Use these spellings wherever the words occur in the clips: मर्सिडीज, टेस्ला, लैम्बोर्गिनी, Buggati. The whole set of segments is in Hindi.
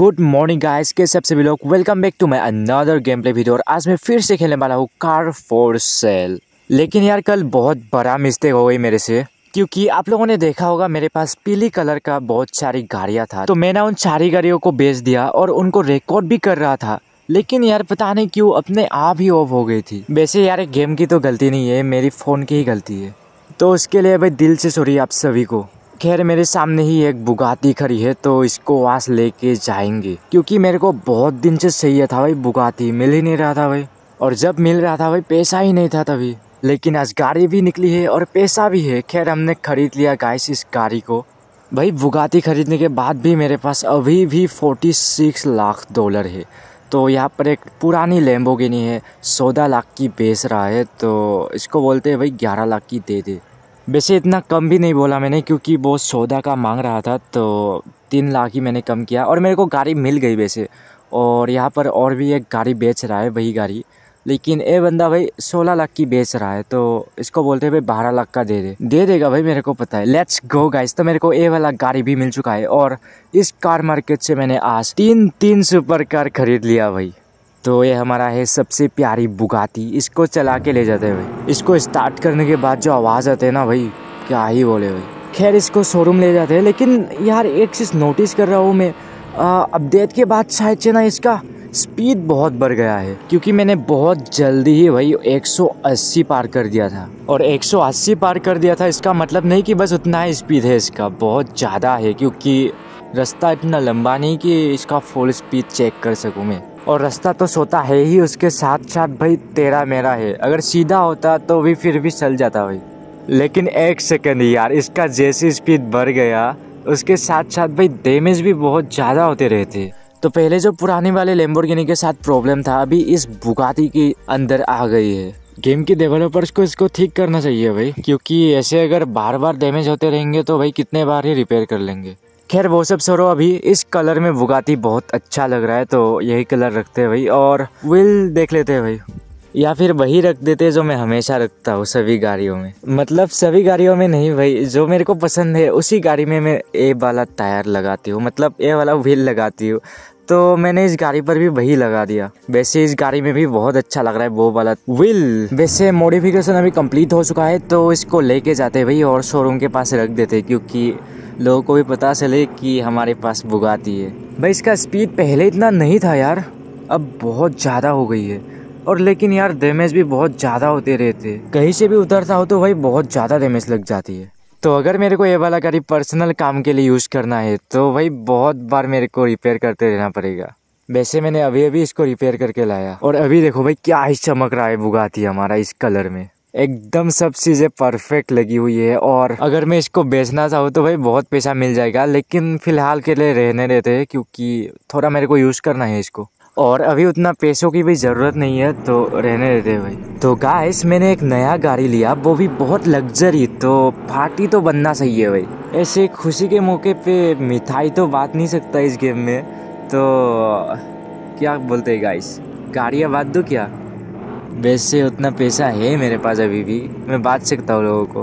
गुड मॉर्निंग गाइस, कैसे आप सभी लोग। Welcome back to my another game play video. और आज मैं फिर से खेलने वाला हूँ कार फॉर सेल। लेकिन यार कल बहुत बड़ा मिस्टेक हो गई मेरे से, क्योंकि आप लोगों ने देखा होगा मेरे पास पीली कलर का बहुत सारी गाड़ियाँ था, तो मैंने उन सारी गाड़ियों को बेच दिया और उनको रिकॉर्ड भी कर रहा था। लेकिन यार पता नहीं क्यों अपने आप ही ऑफ हो गई थी। वैसे यार गेम की तो गलती नहीं है, मेरी फ़ोन की ही गलती है, तो उसके लिए भाई दिल से सॉरी आप सभी को। खैर मेरे सामने ही एक बुगाती खड़ी है, तो इसको वहाँ से लेके जाएंगे, क्योंकि मेरे को बहुत दिन से चाहिए था भाई बुगाती, मिल ही नहीं रहा था भाई। और जब मिल रहा था भाई पैसा ही नहीं था तभी, लेकिन आज गाड़ी भी निकली है और पैसा भी है। खैर हमने खरीद लिया गाइस इस गाड़ी को। भाई बुगाती खरीदने के बाद भी मेरे पास अभी भी 46 लाख डॉलर है। तो यहाँ पर एक पुरानी लैम्बोर्गिनी है, 14 लाख की बेच रहा है, तो इसको बोलते हैं भाई 11 लाख की दे दे। वैसे इतना कम भी नहीं बोला मैंने, क्योंकि वो 14 का मांग रहा था, तो 3 लाख ही मैंने कम किया और मेरे को गाड़ी मिल गई वैसे। और यहाँ पर और भी एक गाड़ी बेच रहा है वही गाड़ी, लेकिन ये बंदा भाई 16 लाख की बेच रहा है, तो इसको बोलते हैं भाई 12 लाख का दे दे। दे देगा भाई, मेरे को पता है। Let's go guys. तो मेरे को ये वाला गाड़ी भी मिल चुका है और इस कार मार्केट से मैंने आज तीन सुपर कार खरीद लिया भाई। तो ये हमारा है सबसे प्यारी बुगाती, इसको चला के ले जाते हैं भाई। इसको स्टार्ट करने के बाद जो आवाज़ आते हैं ना भाई, क्या ही बोले भाई। खैर इसको शोरूम ले जाते हैं, लेकिन यार एक चीज़ नोटिस कर रहा हूँ मैं, अपडेट के बाद शायद से ना इसका स्पीड बहुत बढ़ गया है, क्योंकि मैंने बहुत जल्दी ही भाई 180 पार कर दिया था। और 180 पार कर दिया था इसका मतलब नहीं कि बस उतना ही स्पीड है, इसका बहुत ज़्यादा है, क्योंकि रास्ता इतना लंबा नहीं कि इसका फुल स्पीड चेक कर सकूँ मैं। और रास्ता तो सोता है ही, उसके साथ साथ भाई तेरा मेरा है। अगर सीधा होता तो भी फिर भी चल जाता भाई, लेकिन एक सेकंड यार इसका जैसी स्पीड बढ़ गया, उसके साथ साथ भाई डैमेज भी बहुत ज़्यादा होते रहते। तो पहले जो पुराने वाले लैम्बोर्गिनी के साथ प्रॉब्लम था, अभी इस बुगाती के अंदर आ गई है। गेम के डेवलपर्स को इसको ठीक करना चाहिए भाई, क्योंकि ऐसे अगर बार बार डैमेज होते रहेंगे तो भाई कितने बार ही रिपेयर कर लेंगे। खैर वो सब छोड़ो, अभी इस कलर में बुगाती बहुत अच्छा लग रहा है, तो यही कलर रखते हैं भाई। और व्हील देख लेते हैं भाई, या फिर वही रख देते हैं जो मैं हमेशा रखता हूँ सभी गाड़ियों में। मतलब सभी गाड़ियों में नहीं भाई, जो मेरे को पसंद है उसी गाड़ी में मैं ए वाला टायर लगाती हूँ, मतलब ए वाला व्हील लगाती हूँ, तो मैंने इस गाड़ी पर भी वही लगा दिया। वैसे इस गाड़ी में भी बहुत अच्छा लग रहा है वो वाला व्हील। वैसे मॉडिफिकेशन अभी कंप्लीट हो चुका है, तो इसको लेके जाते हैं भाई और शोरूम के पास रख देते हैं, क्योंकि लोगों को भी पता चले कि हमारे पास बुगाती है। भाई इसका स्पीड पहले इतना नहीं था यार, अब बहुत ज़्यादा हो गई है। और लेकिन यार डैमेज भी बहुत ज़्यादा होते रहते, कहीं से भी उतरता हो तो भाई बहुत ज़्यादा डैमेज लग जाती है। तो अगर मेरे को ये वाला गाड़ी पर्सनल काम के लिए यूज़ करना है तो भाई बहुत बार मेरे को रिपेयर करते रहना पड़ेगा। वैसे मैंने अभी अभी इसको रिपेयर करके लाया, और अभी देखो भाई क्या ही चमक रहा है बुगाती हमारा इस कलर में, एकदम सब चीज़ें परफेक्ट लगी हुई है। और अगर मैं इसको बेचना चाहूँ तो भाई बहुत पैसा मिल जाएगा, लेकिन फ़िलहाल के लिए रहने देते हैं, क्योंकि थोड़ा मेरे को यूज़ करना है इसको, और अभी उतना पैसों की भी ज़रूरत नहीं है, तो रहने देते भाई। तो गाइस मैंने एक नया गाड़ी लिया, वो भी बहुत लग्जरी, तो पार्टी तो बनना चाहिए भाई। ऐसे खुशी के मौके पे मिठाई तो बांट नहीं सकता इस गेम में, तो क्या बोलते हैं गाइस, गाड़ियाँ बांट दूँ क्या? वैसे उतना पैसा है मेरे पास अभी भी, मैं बांट सकता हूँ लोगों को।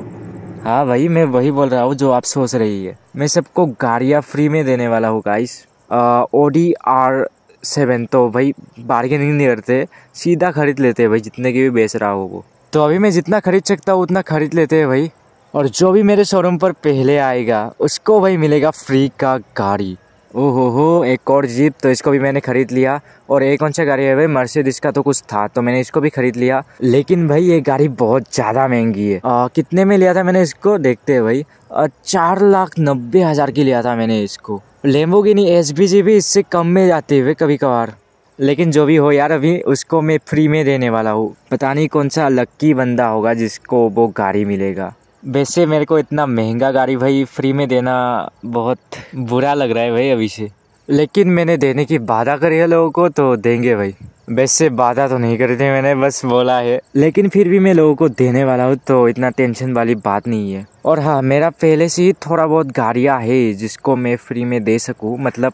हाँ भाई मैं वही बोल रहा हूँ जो आप सोच रही है, मैं सबको गाड़ियाँ फ्री में देने वाला हूँ गाइस। ODR 7 तो भाई बार्गेनिंग नहीं करते, सीधा खरीद लेते हैं भाई, जितने की भी बेच रहा हो वो। तो अभी मैं जितना खरीद सकता हूँ उतना खरीद लेते हैं भाई, और जो भी मेरे शोरूम पर पहले आएगा उसको भाई मिलेगा फ्री का गाड़ी। ओहो, एक और जीप, तो इसको भी मैंने खरीद लिया। और एक कौन सा गाड़ी है भाई, मर्सिडीज का तो कुछ था, तो मैंने इसको भी खरीद लिया। लेकिन भाई ये गाड़ी बहुत ज़्यादा महंगी है। कितने में लिया था मैंने इसको, देखते हैं भाई, 4,90,000 की लिया था मैंने इसको। लैम्बोर्गिनी SVG भी इससे कम में जाते हुए कभी कभार। लेकिन जो भी हो यार, अभी उसको मैं फ्री में देने वाला हूँ, पता नहीं कौन सा लक्की बंदा होगा जिसको वो गाड़ी मिलेगा। वैसे मेरे को इतना महंगा गाड़ी भाई फ्री में देना बहुत बुरा लग रहा है भाई अभी से, लेकिन मैंने देने की वादा करी है लोगों को, तो देंगे भाई। वैसे वादा तो नहीं करी थी मैंने, बस बोला है, लेकिन फिर भी मैं लोगों को देने वाला हूँ, तो इतना टेंशन वाली बात नहीं है। और हाँ, मेरा पहले से ही थोड़ा बहुत गाड़ियाँ है जिसको मैं फ्री में दे सकूँ, मतलब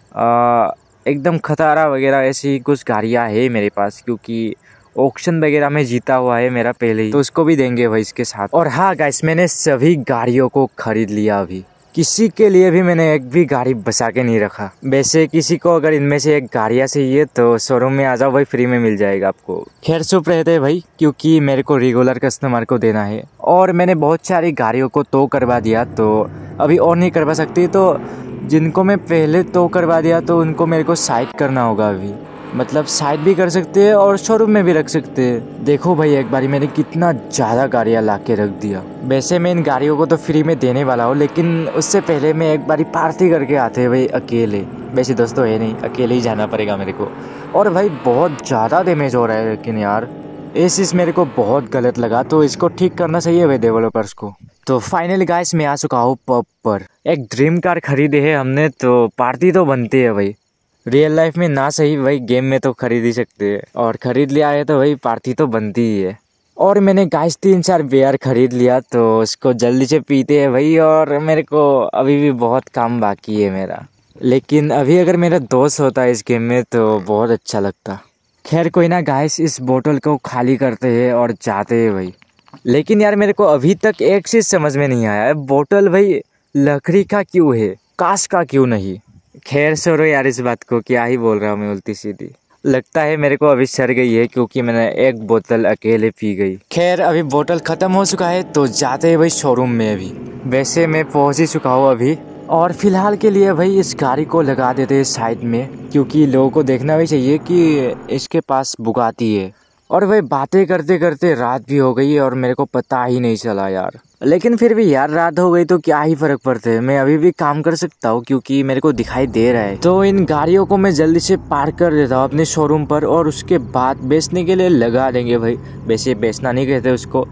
एकदम खटारा वगैरह ऐसी कुछ गाड़ियाँ है मेरे पास, क्योंकि ऑक्शन वगैरह में जीता हुआ है मेरा पहले ही, तो उसको भी देंगे भाई इसके साथ। और हाँ गाइस, मैंने सभी गाड़ियों को खरीद लिया अभी, किसी के लिए भी मैंने एक भी गाड़ी बचा के नहीं रखा। वैसे किसी को अगर इनमें से एक गाड़ियाँ चाहिए तो शोरूम में आ जाओ भाई, फ्री में मिल जाएगा आपको। खैर चुप रहते हैं भाई, क्योंकि मेरे को रेगुलर कस्टमर को देना है और मैंने बहुत सारी गाड़ियों को तो करवा दिया, तो अभी और नहीं करवा सकती। तो जिनको मैं पहले तो करवा दिया तो उनको मेरे को साइड करना होगा। अभी मतलब साइड भी कर सकते हैं और शोरूम में भी रख सकते हैं। देखो भाई एक बारी मैंने कितना ज़्यादा गाड़ियाँ ला के रख दिया। वैसे मैं इन गाड़ियों को तो फ्री में देने वाला हूँ, लेकिन उससे पहले मैं एक बारी पार्टी करके आते हैं भाई अकेले। वैसे दोस्तों है नहीं, अकेले ही जाना पड़ेगा मेरे को। और भाई बहुत ज़्यादा डैमेज हो रहा है, लेकिन यार ये चीज़ मेरे को बहुत गलत लगा, तो इसको ठीक करना चाहिए भाई डेवलपर्स को। तो फाइनली गाइस मैं आ चुका हूँ पब पर। एक ड्रीम कार खरीदी है हमने, तो पार्टी तो बनती है भाई। रियल लाइफ में ना सही भाई, गेम में तो खरीद ही सकते हैं, और ख़रीद लिया है तो भाई पार्टी तो बनती ही है। और मैंने गाइस 3-4 बियर ख़रीद लिया, तो उसको जल्दी से पीते हैं भाई। और मेरे को अभी भी बहुत काम बाकी है मेरा, लेकिन अभी अगर मेरा दोस्त होता है इस गेम में तो बहुत अच्छा लगता। खैर कोई ना गाइस, इस बोतल को खाली करते हैं और जाते हैं भाई। लेकिन यार मेरे को अभी तक एक चीज़ समझ में नहीं आया है, बोतल भाई लकड़ी का क्यों है, कांच का क्यों नहीं। खैर छोड़ो यार इस बात को, क्या ही बोल रहा हूँ मैं उल्टी सीधी। लगता है मेरे को अभी सर गई है, क्योंकि मैंने एक बोतल अकेले पी गई। खैर अभी बोतल ख़त्म हो चुका है, तो जाते हैं भाई शोरूम में। अभी वैसे मैं पहुँच ही चुका हूँ अभी, और फिलहाल के लिए भाई इस गाड़ी को लगा देते हैं साइड में, क्योंकि लोगों को देखना भी चाहिए कि इसके पास बुगाती है। और भाई बातें करते करते रात भी हो गई और मेरे को पता ही नहीं चला यार। लेकिन फिर भी यार रात हो गई तो क्या ही फ़र्क पड़ता है, मैं अभी भी काम कर सकता हूँ क्योंकि मेरे को दिखाई दे रहा है। तो इन गाड़ियों को मैं जल्दी से पार्क कर देता हूँ अपने शोरूम पर, और उसके बाद बेचने के लिए लगा देंगे भाई। वैसे बेचना नहीं कहते उसको,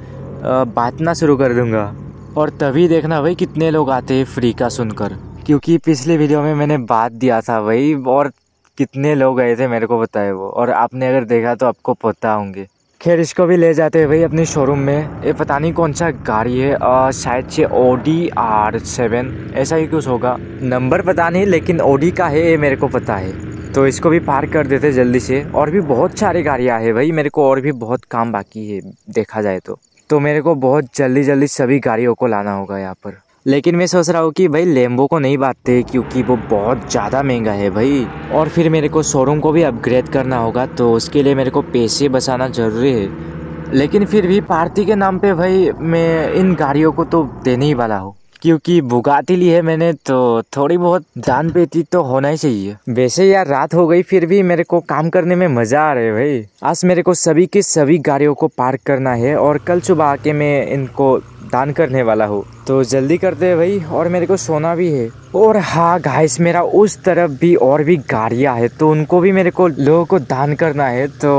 बांटना शुरू कर दूँगा। और तभी देखना भाई कितने लोग आते हैं फ्री का सुनकर, क्योंकि पिछले वीडियो में मैंने बात दिया था भाई और कितने लोग आए थे मेरे को बताए वो, और आपने अगर देखा तो आपको पता होंगे। खैर इसको भी ले जाते हैं भाई अपने शोरूम में। ये पता नहीं कौन सा गाड़ी है, शायद से OD R7 ऐसा ही कुछ होगा, नंबर पता नहीं, लेकिन OD का है ये मेरे को पता है। तो इसको भी पार्क कर देते जल्दी से। और भी बहुत सारी गाड़ियाँ हैं भाई, मेरे को और भी बहुत काम बाकी है देखा जाए तो मेरे को बहुत जल्दी जल्दी सभी गाड़ियों को लाना होगा यहाँ पर। लेकिन मैं सोच रहा हूँ कि भाई लेम्बो को नहीं बांटते क्योंकि वो बहुत ज़्यादा महंगा है भाई, और फिर मेरे को शोरूम को भी अपग्रेड करना होगा, तो उसके लिए मेरे को पैसे बचाना ज़रूरी है। लेकिन फिर भी पार्टी के नाम पे भाई मैं इन गाड़ियों को तो देने ही वाला हूँ, क्योंकि बुगाती ली है मैंने तो थोड़ी बहुत दान पेटी तो होना ही चाहिए। वैसे यार रात हो गई, फिर भी मेरे को काम करने में मज़ा आ रहा है भाई। आज मेरे को सभी की सभी गाड़ियों को पार्क करना है, और कल सुबह आके मैं इनको दान करने वाला हूँ, तो जल्दी करते हैं भाई। और मेरे को सोना भी है। और हाँ गाइस, मेरा उस तरफ भी और भी गाड़ियाँ है, तो उनको भी मेरे को लोगों को दान करना है, तो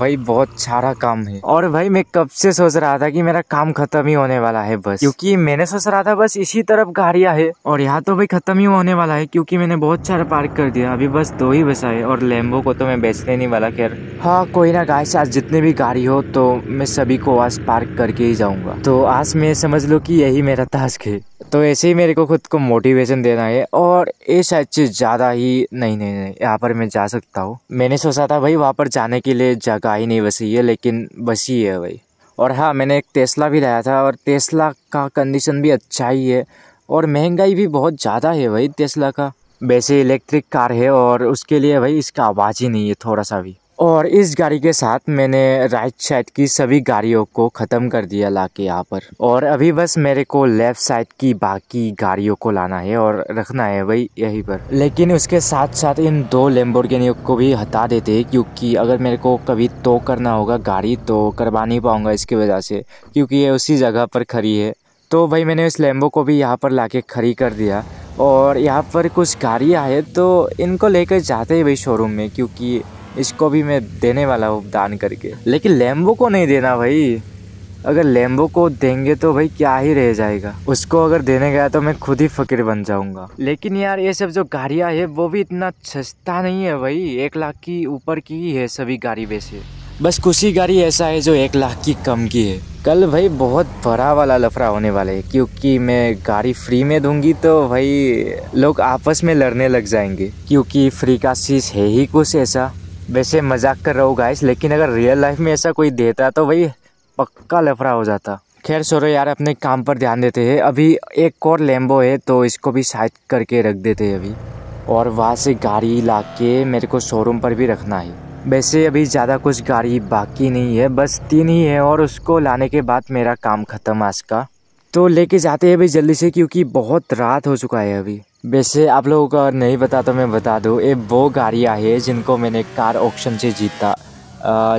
भाई बहुत सारा काम है। और भाई मैं कब से सोच रहा था कि मेरा काम खत्म ही होने वाला है बस, क्योंकि मैंने सोच रहा था बस इसी तरफ गाड़ियाँ है, और यहाँ तो भाई खत्म ही होने वाला है क्योंकि मैंने बहुत सारा पार्क कर दिया। अभी बस 2 ही बचा है, और लेम्बो को तो मैं बेचने नहीं वाला। खैर हाँ कोई ना गाइस, आज जितने भी गाड़ी हो तो मैं सभी को आज पार्क करके ही जाऊँगा, तो आज मैं समझ लो कि यही मेरा टास्क है। तो ऐसे ही मेरे को खुद को मोटिवेशन देना है। और ये शायद से ज़्यादा ही नहीं, यहाँ पर मैं जा सकता हूँ। मैंने सोचा था भाई वहाँ पर जाने के लिए जगह ही नहीं बसी है, लेकिन बसी है भाई। और हाँ मैंने एक टेस्ला भी लाया था, और टेस्ला का कंडीशन भी अच्छा ही है, और महंगाई भी बहुत ज़्यादा है भाई टेस्ला का। वैसे इलेक्ट्रिक कार है और उसके लिए भाई इसका आवाज़ ही नहीं है थोड़ा सा भी। और इस गाड़ी के साथ मैंने राइट साइड की सभी गाड़ियों को ख़त्म कर दिया लाके यहाँ पर, और अभी बस मेरे को लेफ़्ट साइड की बाकी गाड़ियों को लाना है और रखना है भाई यहीं पर। लेकिन उसके साथ साथ इन 2 लैम्बोर्गिनी को भी हटा देते हैं, क्योंकि अगर मेरे को कभी तो करना होगा गाड़ी तो करवा नहीं पाऊँगा इसकी वजह से, क्योंकि ये उसी जगह पर खड़ी है। तो भाई मैंने इस लैम्बो को भी यहाँ पर लाके खड़ी कर दिया, और यहाँ पर कुछ गाड़ियाँ है तो इनको लेकर जाते हैं भाई शोरूम में, क्योंकि इसको भी मैं देने वाला हूँ दान करके। लेकिन लेम्बो को नहीं देना भाई, अगर लेम्बो को देंगे तो भाई क्या ही रह जाएगा, उसको अगर देने गया तो मैं खुद ही फकीर बन जाऊँगा। लेकिन यार ये सब जो गाड़ियाँ है वो भी इतना सस्ता नहीं है भाई, 1 लाख की ऊपर की ही है सभी गाड़ी। वैसे बस कुछ ही गाड़ी ऐसा है जो 1 लाख की कम की है। कल भाई बहुत बड़ा वाला लफड़ा होने वाला है, क्योंकि मैं गाड़ी फ्री में दूंगी तो भाई लोग आपस में लड़ने लग जाएंगे, क्योंकि फ्री का चीज़ है ही कुछ ऐसा। वैसे मजाक कर रहा हूँ गाइस, लेकिन अगर रियल लाइफ में ऐसा कोई देता तो भाई पक्का लफड़ा हो जाता। खैर छोड़ो यार, अपने काम पर ध्यान देते हैं। अभी एक और लैम्बो है तो इसको भी साइड करके रख देते हैं अभी, और वहाँ से गाड़ी ला के मेरे को शोरूम पर भी रखना है। वैसे अभी ज़्यादा कुछ गाड़ी बाकी नहीं है, बस 3 ही है और उसको लाने के बाद मेरा काम ख़त्म आज का। तो लेके जाते हैं अभी जल्दी से क्योंकि बहुत रात हो चुका है अभी। वैसे आप लोगों को अगर नहीं पता तो मैं बता दूँ, ये वो गाड़ियाँ है जिनको मैंने कार ऑक्शन से जीता,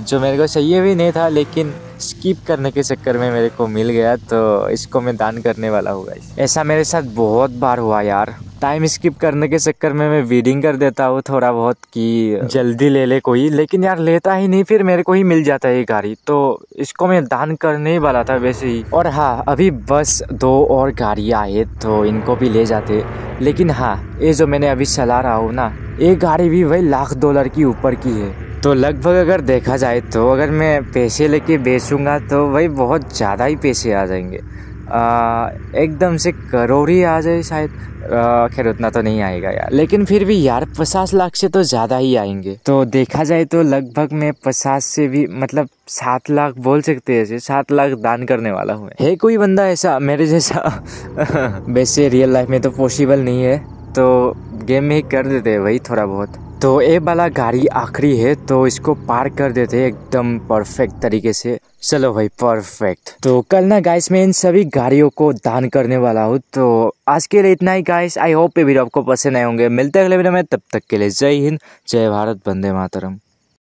जो मेरे को चाहिए भी नहीं था लेकिन स्किप करने के चक्कर में मेरे को मिल गया, तो इसको मैं दान करने वाला हूँ गाइस। ऐसा मेरे साथ बहुत बार हुआ यार, टाइम स्किप करने के चक्कर में मैं वीडिंग कर देता हूँ थोड़ा बहुत कि जल्दी ले ले कोई, लेकिन यार लेता ही नहीं, फिर मेरे को ही मिल जाता है ये गाड़ी, तो इसको मैं दान करने ही वाला था वैसे ही। और हाँ, अभी बस 2 और गाड़ियाँ आए तो इनको भी ले जाते, लेकिन हाँ ये जो मैंने अभी चला रहा हूँ ना, ये गाड़ी भी वही $1,00,000 की ऊपर की है, तो लगभग अगर देखा जाए तो अगर मैं पैसे लेके बेचूंगा तो वही बहुत ज़्यादा ही पैसे आ जाएंगे, एकदम से करोड़ ही आ जाए शायद। खैर उतना तो नहीं आएगा यार, लेकिन फिर भी यार 50 लाख से तो ज़्यादा ही आएंगे। तो देखा जाए तो लगभग मैं 50 से भी मतलब 7 लाख बोल सकते हैं, ऐसे 7 लाख दान करने वाला हूँ। है कोई बंदा ऐसा मेरे जैसा? वैसे रियल लाइफ में तो पॉसिबल नहीं है, तो गेम में ही कर देते हैं वही थोड़ा बहुत। तो ये वाला गाड़ी आखिरी है तो इसको पार कर देते हैं एकदम परफेक्ट तरीके से। चलो भाई परफेक्ट। तो कल ना गाइस मैं इन सभी गाड़ियों को दान करने वाला हूँ। तो आज के लिए इतना ही गाइस, आई होप ये वीडियो आपको पसंद आए होंगे। मिलते हैं अगले वीडियो में, तब तक के लिए जय हिंद, जय भारत, वंदे मातरम।